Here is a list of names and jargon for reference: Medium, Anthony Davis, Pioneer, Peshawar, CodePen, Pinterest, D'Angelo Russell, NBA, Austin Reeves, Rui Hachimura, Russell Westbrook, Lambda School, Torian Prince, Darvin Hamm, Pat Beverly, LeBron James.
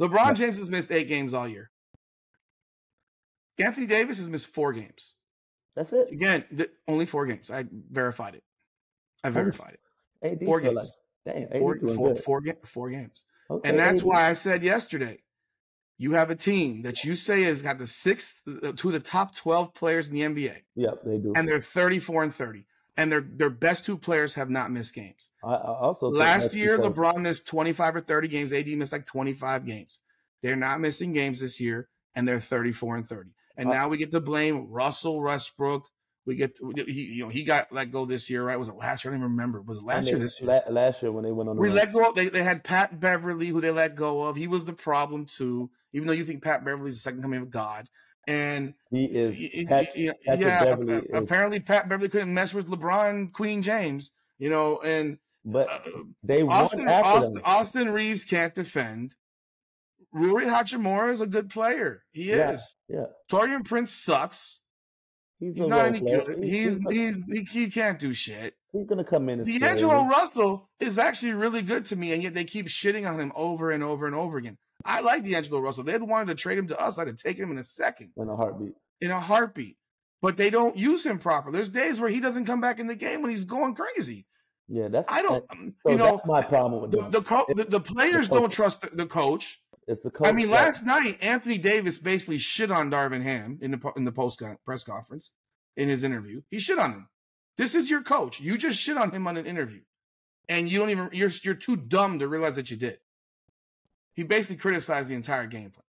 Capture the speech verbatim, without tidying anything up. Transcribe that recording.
LeBron yeah. James has missed eight games all year. Anthony Davis has missed four games. That's it. Again, the, only four games. I verified it. I verified it. A D four games. Like, damn, four, four, four, four games. Okay, and that's A D. Why I said yesterday, you have a team that you say has got the sixth to the top twelve players in the N B A. Yep, they do. And they're thirty-four and thirty. And their their best two players have not missed games. I, I also last year, because... LeBron missed twenty-five or thirty games. A D missed like twenty-five games. They're not missing games this year, and they're thirty-four and thirty. And now we get to blame Russell Westbrook. We get to, he, you know, he got let go this year, right? Was it last year? I don't even remember. Was it last year? This year? Last year when they went on. The we run. let go. They they had Pat Beverly, who they let go of. He was the problem too. Even though you think Pat Beverly is the second coming of God, and he is. Pat, he, Pat yeah. Beverly is. Apparently, Pat Beverly couldn't mess with LeBron, Queen James. You know, and but they Austin won after Austin, them. Austin Reeves can't defend. Rui Hachimura is a good player. He is. Yeah. yeah. Torian Prince sucks. He's, he's not any player. good. He's, he's, he's he, he can't do shit. He's gonna come in. And D'Angelo Russell is actually really good to me, and yet they keep shitting on him over and over and over again. I like D'Angelo Russell. They'd wanted to trade him to us. I'd have taken him in a second. In a heartbeat. In a heartbeat. But they don't use him properly. There's days where he doesn't come back in the game when he's going crazy. Yeah, that's I don't. That, so you know, that's my problem with them. The the, the, the players the don't trust the, the coach. It's the coach. I mean, that, last night Anthony Davis basically shit on Darvin Hamm in the in the post press conference in his interview. He shit on him. This is your coach. You just shit on him on an interview, and you don't even you're you're too dumb to realize that you did. He basically criticized the entire game plan.